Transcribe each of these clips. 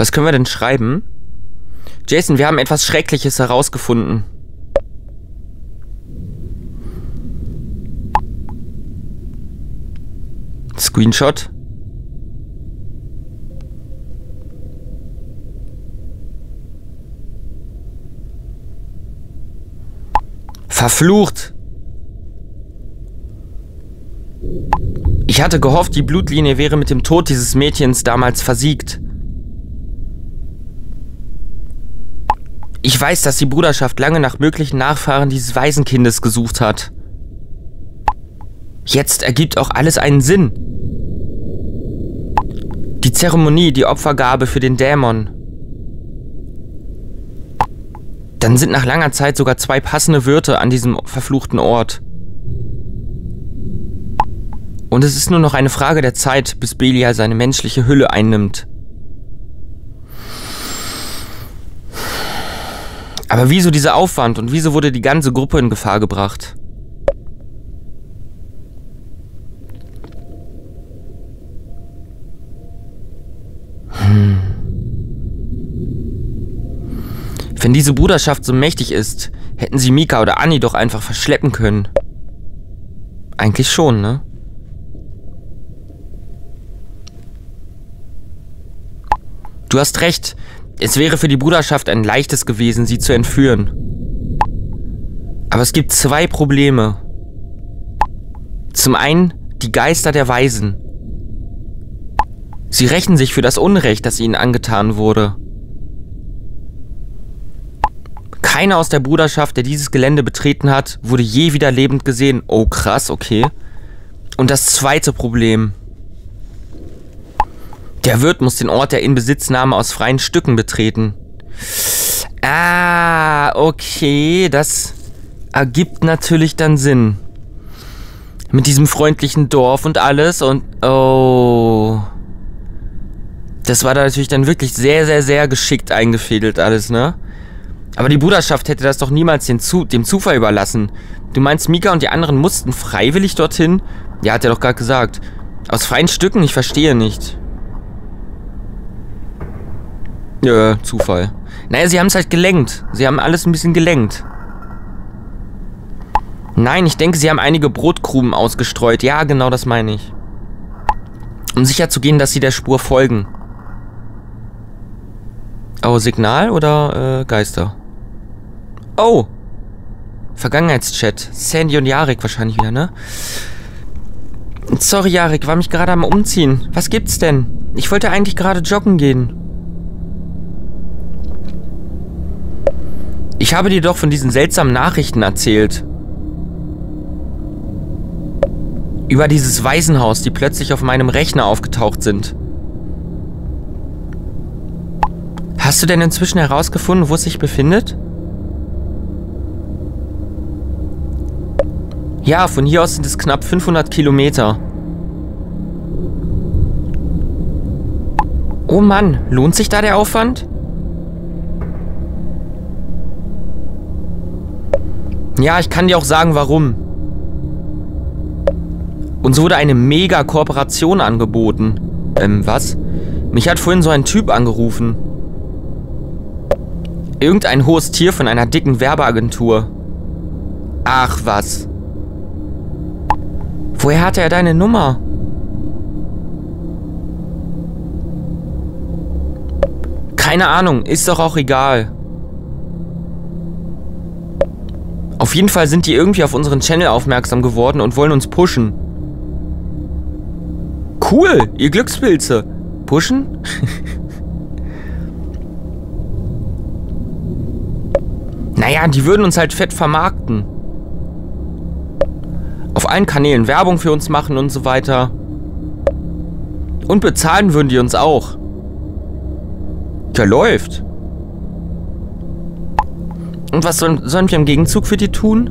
Was können wir denn schreiben? Jason, wir haben etwas Schreckliches herausgefunden. Screenshot. Verflucht! Ich hatte gehofft, die Blutlinie wäre mit dem Tod dieses Mädchens damals versiegt. Ich weiß, dass die Bruderschaft lange nach möglichen Nachfahren dieses Waisenkindes gesucht hat. Jetzt ergibt auch alles einen Sinn. Die Zeremonie, die Opfergabe für den Dämon. Dann sind nach langer Zeit sogar zwei passende Wirte an diesem verfluchten Ort. Und es ist nur noch eine Frage der Zeit, bis Belial seine menschliche Hülle einnimmt. Aber wieso dieser Aufwand und wieso wurde die ganze Gruppe in Gefahr gebracht? Wenn diese Bruderschaft so mächtig ist, hätten sie Mika oder Anni doch einfach verschleppen können. Eigentlich schon, ne? Du hast recht. Es wäre für die Bruderschaft ein leichtes gewesen, sie zu entführen. Aber es gibt zwei Probleme. Zum einen die Geister der Waisen. Sie rächen sich für das Unrecht, das ihnen angetan wurde. Keiner aus der Bruderschaft, der dieses Gelände betreten hat, wurde je wieder lebend gesehen. Oh krass, okay. Und das zweite Problem. Der Wirt muss den Ort der Inbesitznahme aus freien Stücken betreten. Ah, okay, das ergibt natürlich dann Sinn. Mit diesem freundlichen Dorf und alles und... Oh. Das war da natürlich dann wirklich sehr, sehr, sehr geschickt eingefädelt alles, ne? Aber die Bruderschaft hätte das doch niemals dem Zufall überlassen. Du meinst, Mika und die anderen mussten freiwillig dorthin? Ja, hat er doch gerade gesagt. Aus freien Stücken, ich verstehe nicht. Ja, Zufall. Naja, sie haben es halt gelenkt. Sie haben alles ein bisschen gelenkt. Nein, ich denke, sie haben einige Brotkrumen ausgestreut. Ja, genau das meine ich. Um sicherzugehen, dass sie der Spur folgen. Oh, Signal oder Geister? Oh! Vergangenheitschat. Sandy und Jarek wahrscheinlich wieder, ne? Sorry, Jarek, war mich gerade am Umziehen. Was gibt's denn? Ich wollte eigentlich gerade joggen gehen. Ich habe dir doch von diesen seltsamen Nachrichten erzählt. Über dieses Waisenhaus, die plötzlich auf meinem Rechner aufgetaucht sind. Hast du denn inzwischen herausgefunden, wo es sich befindet? Ja, von hier aus sind es knapp 500 Kilometer. Oh Mann, lohnt sich da der Aufwand? Ja, ich kann dir auch sagen, warum. Uns wurde eine mega Kooperation angeboten. Was? Mich hat vorhin so ein Typ angerufen. Irgendein hohes Tier von einer dicken Werbeagentur. Ach, was. Woher hatte er deine Nummer? Keine Ahnung, ist doch auch egal. Auf jeden Fall sind die irgendwie auf unseren Channel aufmerksam geworden und wollen uns pushen. Cool, ihr Glückspilze. Pushen? Naja, die würden uns halt fett vermarkten. Auf allen Kanälen Werbung für uns machen und so weiter. Und bezahlen würden die uns auch. Ja, läuft. Und was sollen wir im Gegenzug für die tun?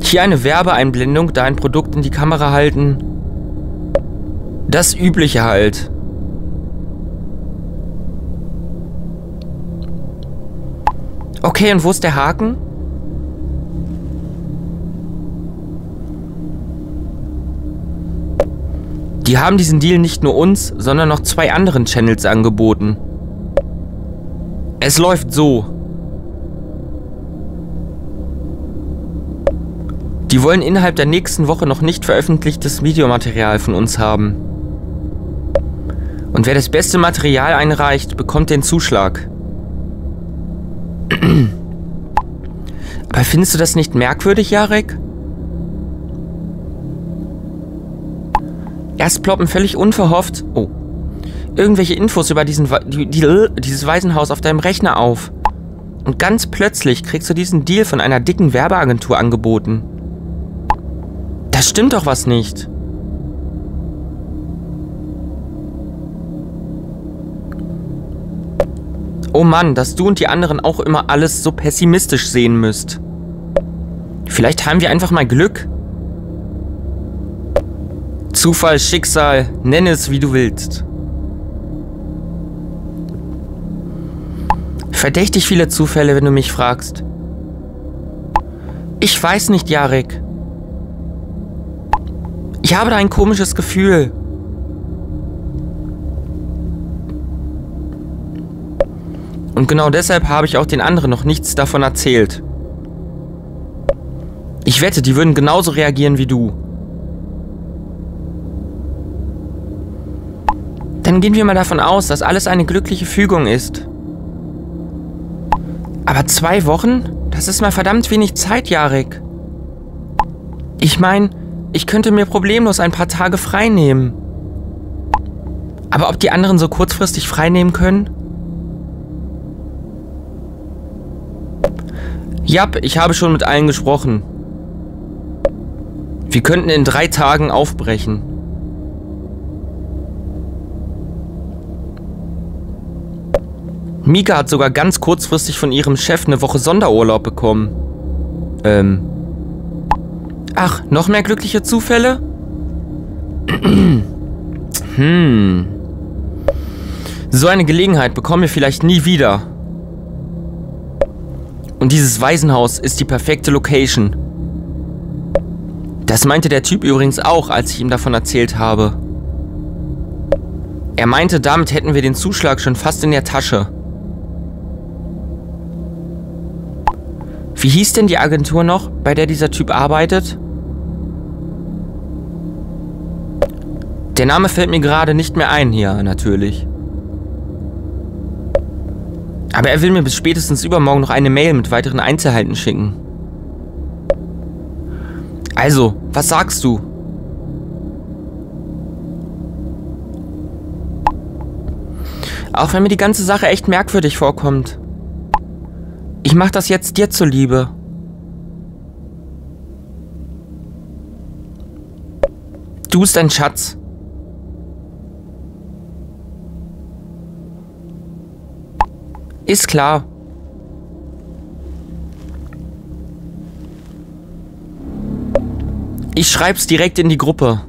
Hier eine Werbeeinblendung, da ein Produkt in die Kamera halten. Das Übliche halt. Okay, und wo ist der Haken? Die Die haben diesen Deal nicht nur uns, sondern noch 2 anderen Channels angeboten. Es läuft so. Die wollen innerhalb der nächsten Woche noch nicht veröffentlichtes Videomaterial von uns haben. Und wer das beste Material einreicht, bekommt den Zuschlag. Aber findest du das nicht merkwürdig, Jarek? Erst ploppen völlig unverhofft, oh, irgendwelche Infos über dieses Waisenhaus auf deinem Rechner auf. Und ganz plötzlich kriegst du diesen Deal von einer dicken Werbeagentur angeboten. Da stimmt doch was nicht. Oh Mann, dass du und die anderen auch immer alles so pessimistisch sehen müsst. Vielleicht haben wir einfach mal Glück. Zufall, Schicksal, nenne es wie du willst. Verdächtig viele Zufälle, wenn du mich fragst. Ich weiß nicht, Jarek. Ich habe da ein komisches Gefühl. Und genau deshalb habe ich auch den anderen noch nichts davon erzählt. Ich wette, die würden genauso reagieren wie du. Dann gehen wir mal davon aus, dass alles eine glückliche Fügung ist. Aber 2 Wochen? Das ist mal verdammt wenig Zeit, Jarek. Ich meine, ich könnte mir problemlos ein paar Tage frei nehmen. Aber ob die anderen so kurzfristig frei nehmen können? Jap, ich habe schon mit allen gesprochen. Wir könnten in 3 Tagen aufbrechen. Mika hat sogar ganz kurzfristig von ihrem Chef eine Woche Sonderurlaub bekommen. Ach, noch mehr glückliche Zufälle? So eine Gelegenheit bekommen wir vielleicht nie wieder. Und dieses Waisenhaus ist die perfekte Location. Das meinte der Typ übrigens auch, als ich ihm davon erzählt habe. Er meinte, damit hätten wir den Zuschlag schon fast in der Tasche. Wie hieß denn die Agentur noch, bei der dieser Typ arbeitet? Der Name fällt mir gerade nicht mehr ein hier, natürlich. Aber er will mir bis spätestens übermorgen noch eine Mail mit weiteren Einzelheiten schicken. Also, was sagst du? Auch wenn mir die ganze Sache echt merkwürdig vorkommt. Ich mach das jetzt dir zuliebe. Du bist ein Schatz. Ist klar. Ich schreib's direkt in die Gruppe.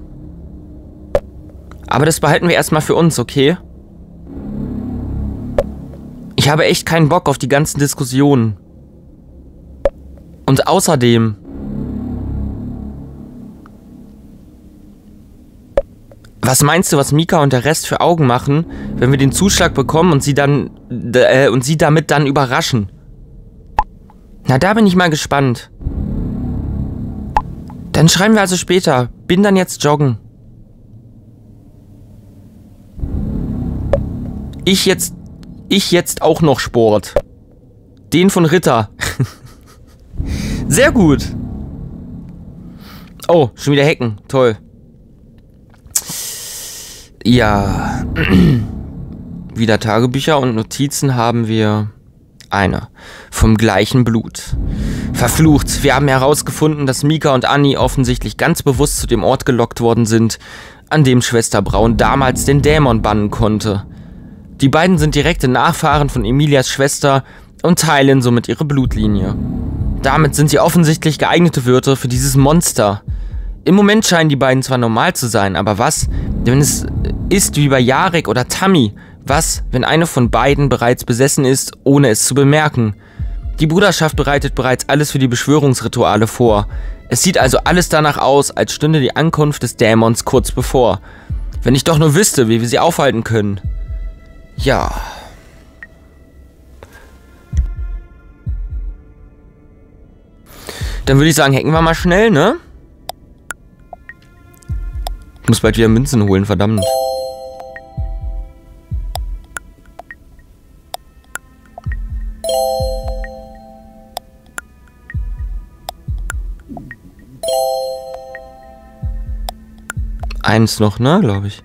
Aber das behalten wir erstmal für uns, okay? Ich habe echt keinen Bock auf die ganzen Diskussionen. Und außerdem... Was meinst du, was Mika und der Rest für Augen machen, wenn wir den Zuschlag bekommen und sie damit dann überraschen? Na, da bin ich mal gespannt. Dann schreiben wir also später. Bin dann jetzt joggen. Ich jetzt auch noch Sport. Den von Ritter. Sehr gut. Oh, schon wieder Hecken. Toll. Ja. Wieder Tagebücher und Notizen haben wir. Eine. Vom gleichen Blut. Verflucht. Wir haben herausgefunden, dass Mika und Anni offensichtlich ganz bewusst zu dem Ort gelockt worden sind, an dem Schwester Braun damals den Dämon bannen konnte. Die beiden sind direkte Nachfahren von Emilias Schwester und teilen somit ihre Blutlinie. Damit sind sie offensichtlich geeignete Wirte für dieses Monster. Im Moment scheinen die beiden zwar normal zu sein, aber was, wenn es ist wie bei Jarek oder Tammy? Was, wenn eine von beiden bereits besessen ist, ohne es zu bemerken? Die Bruderschaft bereitet bereits alles für die Beschwörungsrituale vor. Es sieht also alles danach aus, als stünde die Ankunft des Dämons kurz bevor. Wenn ich doch nur wüsste, wie wir sie aufhalten können. Ja. Dann würde ich sagen, hacken wir mal schnell, ne? Ich muss bald wieder Münzen holen, verdammt. Eins noch, ne, glaube ich.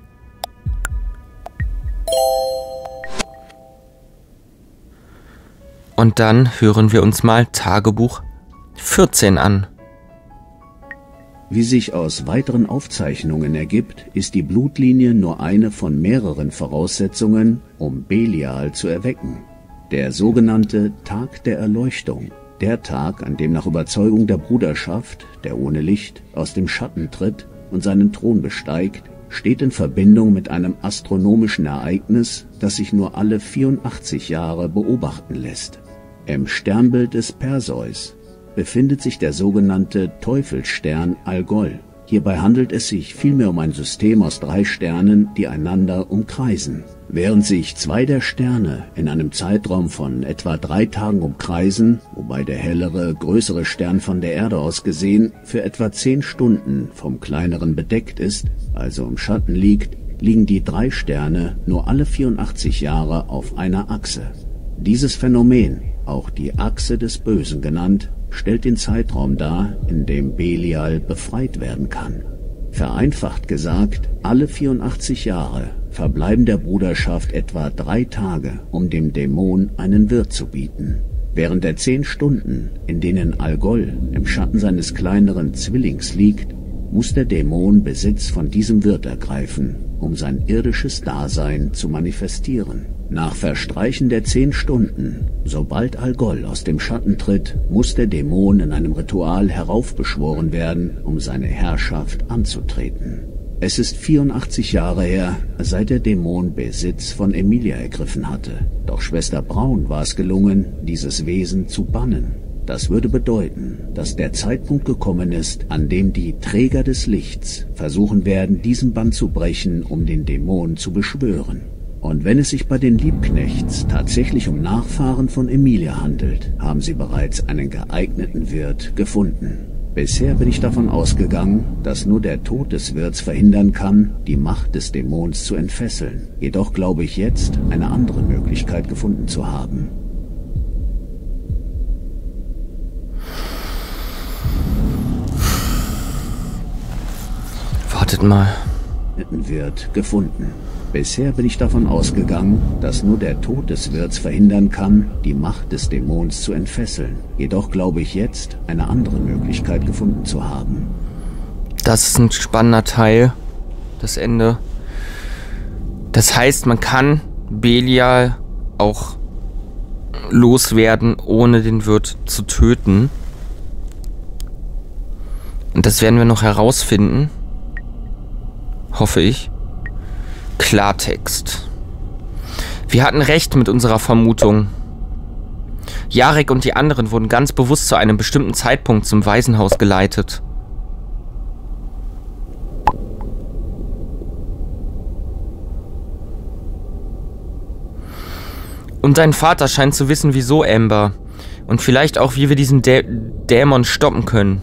Und dann hören wir uns mal Tagebuch 14 an. Wie sich aus weiteren Aufzeichnungen ergibt, ist die Blutlinie nur eine von mehreren Voraussetzungen, um Belial zu erwecken. Der sogenannte Tag der Erleuchtung. Der Tag, an dem nach Überzeugung der Bruderschaft, der ohne Licht, aus dem Schatten tritt und seinen Thron besteigt, steht in Verbindung mit einem astronomischen Ereignis, das sich nur alle 84 Jahre beobachten lässt. Im Sternbild des Perseus befindet sich der sogenannte Teufelsstern Algol. Hierbei handelt es sich vielmehr um ein System aus 3 Sternen, die einander umkreisen. Während sich 2 der Sterne in einem Zeitraum von etwa 3 Tagen umkreisen, wobei der hellere, größere Stern von der Erde aus gesehen für etwa 10 Stunden vom kleineren bedeckt ist, also im Schatten liegt, liegen die 3 Sterne nur alle 84 Jahre auf einer Achse. Dieses Phänomen, auch die Achse des Bösen genannt, stellt den Zeitraum dar, in dem Belial befreit werden kann. Vereinfacht gesagt, alle 84 Jahre verbleiben der Bruderschaft etwa 3 Tage, um dem Dämon einen Wirt zu bieten. Während der 10 Stunden, in denen Algol im Schatten seines kleineren Zwillings liegt, muss der Dämon Besitz von diesem Wirt ergreifen, um sein irdisches Dasein zu manifestieren. Nach Verstreichen der 10 Stunden, sobald Algol aus dem Schatten tritt, muss der Dämon in einem Ritual heraufbeschworen werden, um seine Herrschaft anzutreten. Es ist 84 Jahre her, seit der Dämon Besitz von Emilia ergriffen hatte. Doch Schwester Braun war es gelungen, dieses Wesen zu bannen. Das würde bedeuten, dass der Zeitpunkt gekommen ist, an dem die Träger des Lichts versuchen werden, diesen Bann zu brechen, um den Dämon zu beschwören. Und wenn es sich bei den Liebknechts tatsächlich um Nachfahren von Emilia handelt, haben sie bereits einen geeigneten Wirt gefunden. Bisher bin ich davon ausgegangen, dass nur der Tod des Wirts verhindern kann, die Macht des Dämons zu entfesseln. Jedoch glaube ich jetzt, eine andere Möglichkeit gefunden zu haben. Wartet mal. Wird gefunden. Bisher bin ich davon ausgegangen, dass nur der Tod des Wirts verhindern kann, die Macht des Dämons zu entfesseln. Jedoch glaube ich jetzt, eine andere Möglichkeit gefunden zu haben. Das ist ein spannender Teil. Das Ende. Das heißt, man kann Belial auch loswerden, ohne den Wirt zu töten. Und das werden wir noch herausfinden. Hoffe ich. Klartext. Wir hatten recht mit unserer Vermutung. Jarek und die anderen wurden ganz bewusst zu einem bestimmten Zeitpunkt zum Waisenhaus geleitet. Und dein Vater scheint zu wissen, wieso, Amber. Und vielleicht auch, wie wir diesen Dämon stoppen können.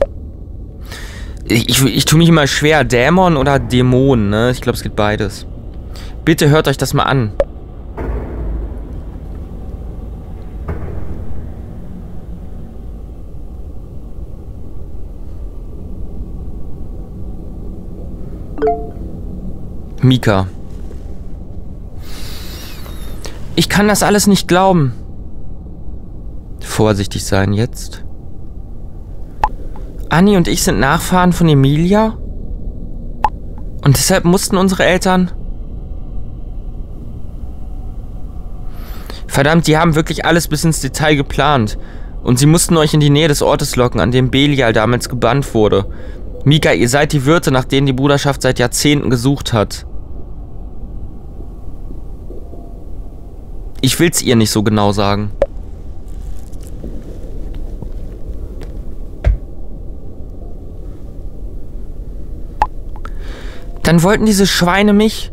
Ich tue mich immer schwer, Dämon oder Dämon, ne? Ich glaube, es geht beides. Bitte hört euch das mal an. Mika. Ich kann das alles nicht glauben. Vorsichtig sein jetzt. Anni und ich sind Nachfahren von Emilia und deshalb mussten unsere Eltern... Verdammt, die haben wirklich alles bis ins Detail geplant und sie mussten euch in die Nähe des Ortes locken, an dem Belial damals gebannt wurde. Mika, ihr seid die Wirte, nach denen die Bruderschaft seit Jahrzehnten gesucht hat. Ich will's ihr nicht so genau sagen. Dann wollten diese Schweine mich...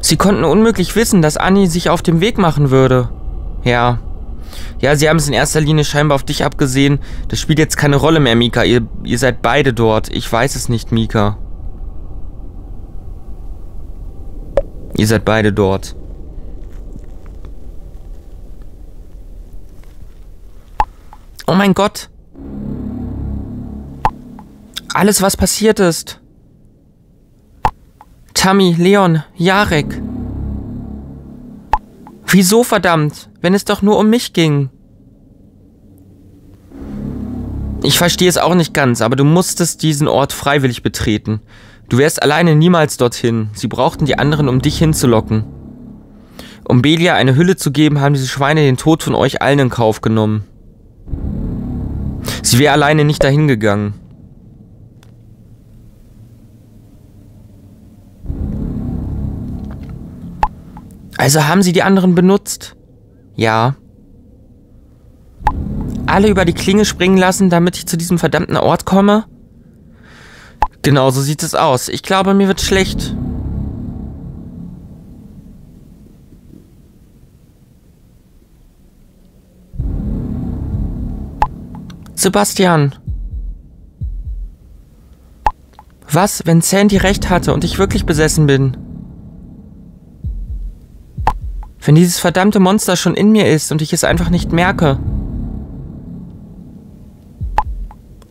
Sie konnten unmöglich wissen, dass Anni sich auf den Weg machen würde. Ja. Ja, sie haben es in erster Linie scheinbar auf dich abgesehen. Das spielt jetzt keine Rolle mehr, Mika. Ihr seid beide dort. Ich weiß es nicht, Mika. Ihr seid beide dort. Oh mein Gott. Alles, was passiert ist. Tammy, Leon, Jarek. Wieso verdammt, wenn es doch nur um mich ging? Ich verstehe es auch nicht ganz, aber du musstest diesen Ort freiwillig betreten. Du wärst alleine niemals dorthin. Sie brauchten die anderen, um dich hinzulocken. Um Belial eine Hülle zu geben, haben diese Schweine den Tod von euch allen in Kauf genommen. Sie wäre alleine nicht dahin gegangen. Also haben sie die anderen benutzt? Ja. Alle über die Klinge springen lassen, damit ich zu diesem verdammten Ort komme? Genau so sieht es aus. Ich glaube, mir wird schlecht. Sebastian. Was, wenn Sandy recht hatte und ich wirklich besessen bin? Wenn dieses verdammte Monster schon in mir ist und ich es einfach nicht merke.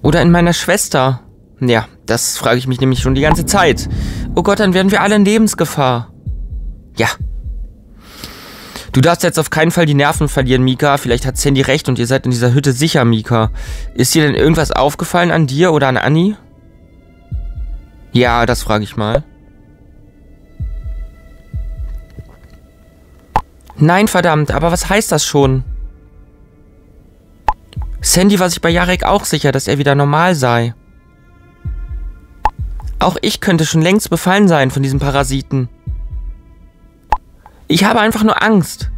Oder in meiner Schwester. Ja, das frage ich mich nämlich schon die ganze Zeit. Oh Gott, dann wären wir alle in Lebensgefahr. Ja. Du darfst jetzt auf keinen Fall die Nerven verlieren, Mika. Vielleicht hat Sandy recht und ihr seid in dieser Hütte sicher, Mika. Ist dir denn irgendwas aufgefallen an dir oder an Anni? Ja, das frage ich mal. Nein, verdammt, aber was heißt das schon? Sandy war sich bei Jarek auch sicher, dass er wieder normal sei. Auch ich könnte schon längst befallen sein von diesem Parasiten. Ich habe einfach nur Angst.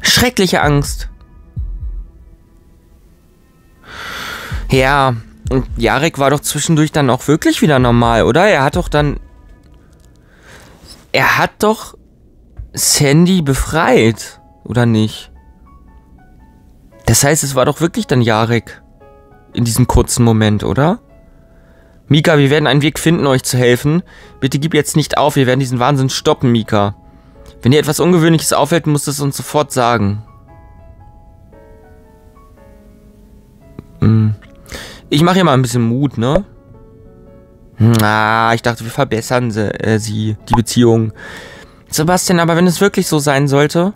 Schreckliche Angst. Ja, und Jarek war doch zwischendurch dann auch wirklich wieder normal, oder? Er hat doch Sandy befreit, oder nicht? Das heißt, es war doch wirklich dann Jarek in diesem kurzen Moment, oder? Mika, wir werden einen Weg finden, euch zu helfen. Bitte gib jetzt nicht auf, wir werden diesen Wahnsinn stoppen, Mika. Wenn dir etwas Ungewöhnliches auffällt, musst du es uns sofort sagen. Ich mache hier mal ein bisschen Mut, ne? Na, ich dachte, wir verbessern die Beziehung. Sebastian, aber wenn es wirklich so sein sollte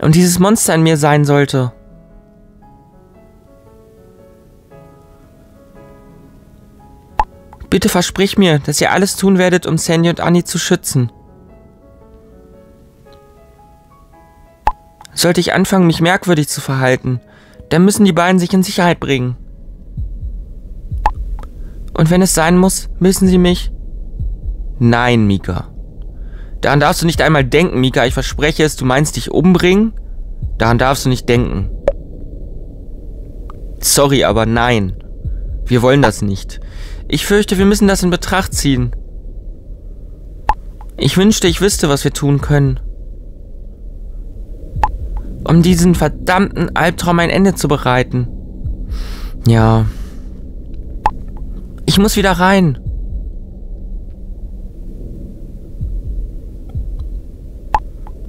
und dieses Monster in mir sein sollte, bitte versprich mir, dass ihr alles tun werdet, um Sandy und Anni zu schützen. Sollte ich anfangen, mich merkwürdig zu verhalten, dann müssen die beiden sich in Sicherheit bringen. Und wenn es sein muss, müssen sie mich... Nein, Mika. Daran darfst du nicht einmal denken, Mika. Ich verspreche es, du meinst dich umbringen? Daran darfst du nicht denken. Sorry, aber nein. Wir wollen das nicht. Ich fürchte, wir müssen das in Betracht ziehen. Ich wünschte, ich wüsste, was wir tun können. Um diesen verdammten Albtraum ein Ende zu bereiten. Ja. Ich muss wieder rein.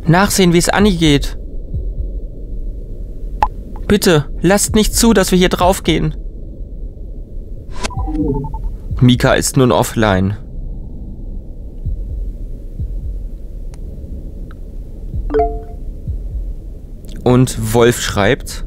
Nachsehen, wie es Anni geht. Bitte, lasst nicht zu, dass wir hier draufgehen. Mika ist nun offline. Und Wolf schreibt...